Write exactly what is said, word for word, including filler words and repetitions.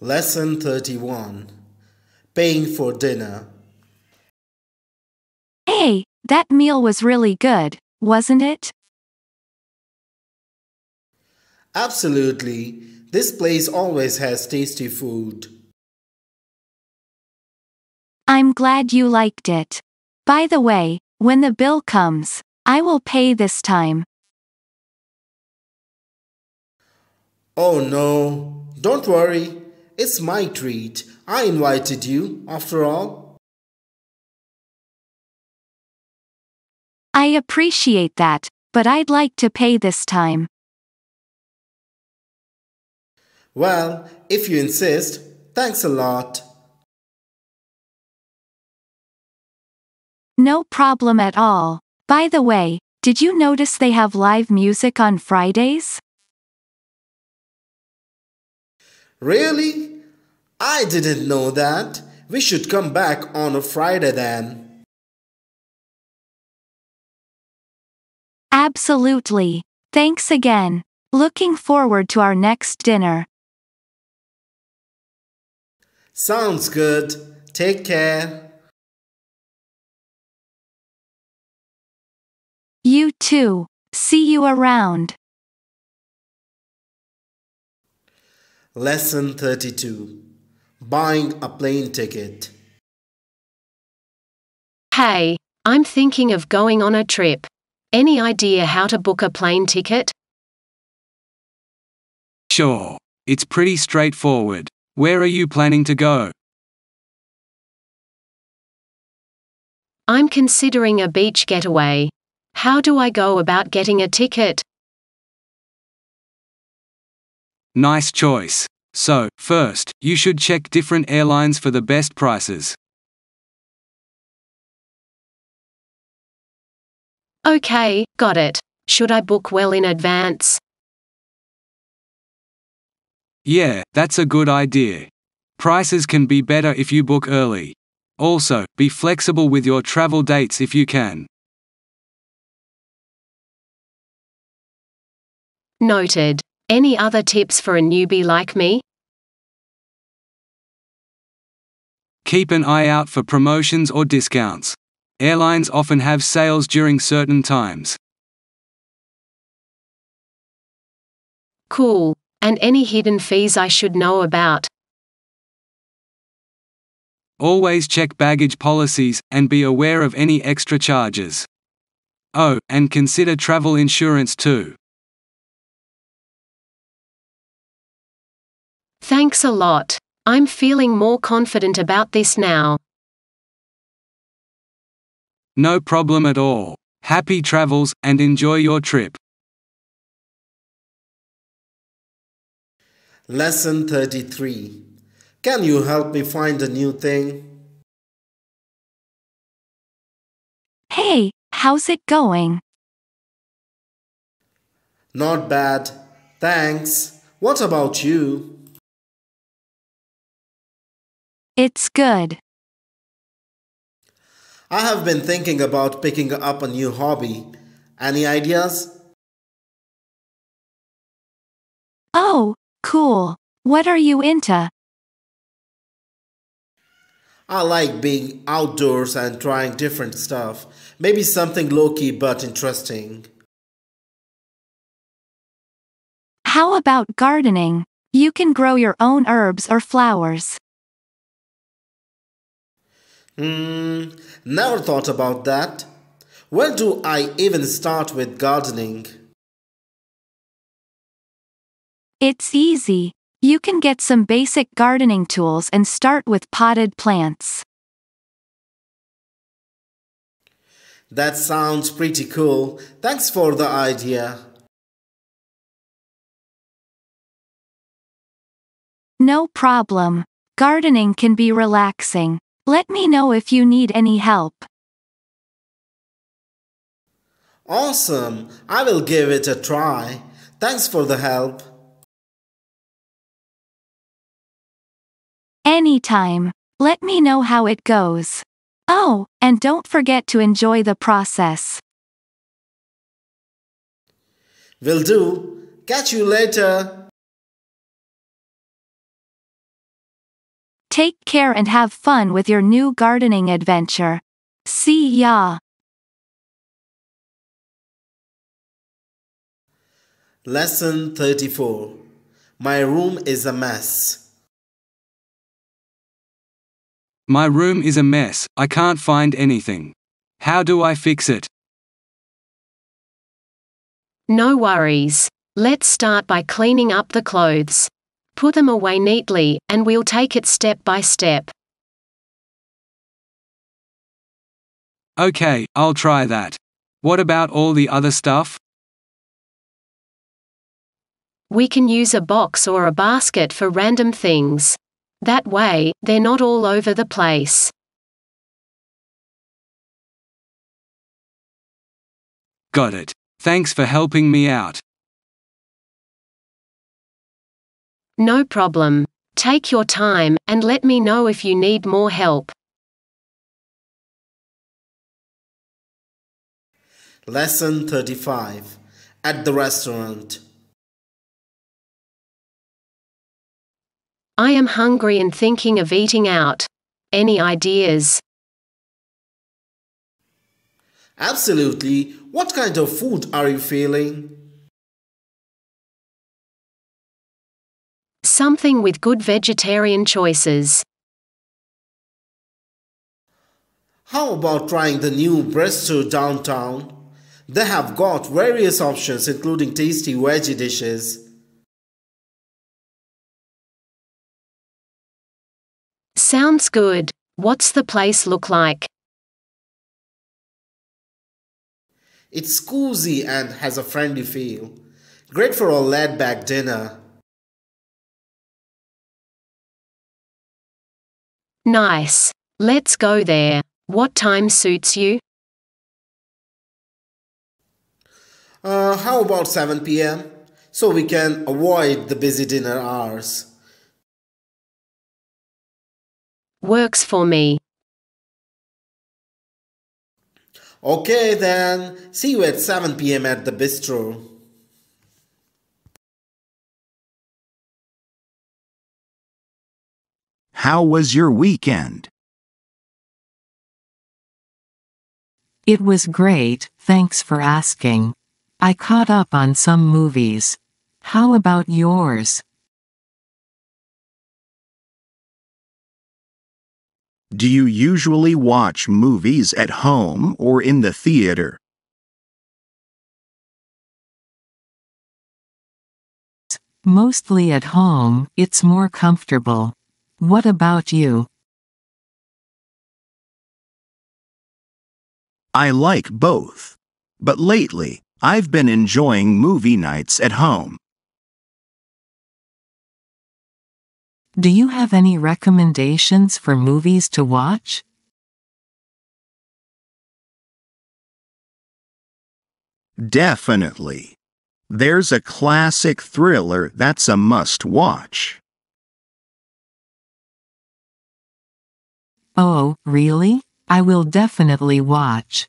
Lesson thirty-one. Paying for dinner. Hey, that meal was really good, wasn't it? Absolutely. This place always has tasty food. I'm glad you liked it. By the way, when the bill comes, I will pay this time. Oh no, don't worry. It's my treat. I invited you, after all. I appreciate that, but I'd like to pay this time. Well, if you insist, thanks a lot. No problem at all. By the way, did you notice they have live music on Fridays? Really? I didn't know that. We should come back on a Friday then. Absolutely. Thanks again. Looking forward to our next dinner. Sounds good. Take care. You too. See you around. Lesson thirty-two. Buying a plane ticket. Hey, I'm thinking of going on a trip. Any idea how to book a plane ticket? Sure, it's pretty straightforward. Where are you planning to go? I'm considering a beach getaway. How do I go about getting a ticket? Nice choice. So, first, you should check different airlines for the best prices. Okay, got it. Should I book well in advance? Yeah, that's a good idea. Prices can be better if you book early. Also, be flexible with your travel dates if you can. Noted. Any other tips for a newbie like me? Keep an eye out for promotions or discounts. Airlines often have sales during certain times. Cool. And any hidden fees I should know about? Always check baggage policies, and be aware of any extra charges. Oh, and consider travel insurance too. Thanks a lot. I'm feeling more confident about this now. No problem at all. Happy travels, and enjoy your trip. Lesson thirty-three. Can you help me find a new thing? Hey, how's it going? Not bad. Thanks. What about you? It's good. I have been thinking about picking up a new hobby. Any ideas? Oh, cool. What are you into? I like being outdoors and trying different stuff. Maybe something low-key but interesting. How about gardening? You can grow your own herbs or flowers. Hmm, never thought about that. Where do I even start with gardening? It's easy. You can get some basic gardening tools and start with potted plants. That sounds pretty cool. Thanks for the idea. No problem. Gardening can be relaxing. Let me know if you need any help. Awesome! I will give it a try. Thanks for the help. Anytime. Let me know how it goes. Oh, and don't forget to enjoy the process. Will do. Catch you later. Take care and have fun with your new gardening adventure. See ya! Lesson thirty-four. My room is a mess. My room is a mess. I can't find anything. How do I fix it? No worries. Let's start by cleaning up the clothes. Put them away neatly, and we'll take it step by step. Okay, I'll try that. What about all the other stuff? We can use a box or a basket for random things. That way, they're not all over the place. Got it. Thanks for helping me out. No problem. Take your time, and let me know if you need more help. Lesson thirty-five. At the restaurant. I am hungry and thinking of eating out. Any ideas? Absolutely. What kind of food are you feeling? Something with good vegetarian choices. How about trying the new Bristol downtown? They have got various options including tasty veggie dishes. Sounds good. What's the place look like? It's cozy and has a friendly feel. Great for a laid-back dinner. Nice. Let's go there. What time suits you? Uh, how about seven p m? So we can avoid the busy dinner hours. Works for me. Okay then, see you at seven p m at the bistro. How was your weekend? It was great, thanks for asking. I caught up on some movies. How about yours? Do you usually watch movies at home or in the theater? Mostly at home, it's more comfortable. What about you? I like both, but lately, I've been enjoying movie nights at home. Do you have any recommendations for movies to watch? Definitely. There's a classic thriller that's a must-watch. Oh, really? I will definitely watch.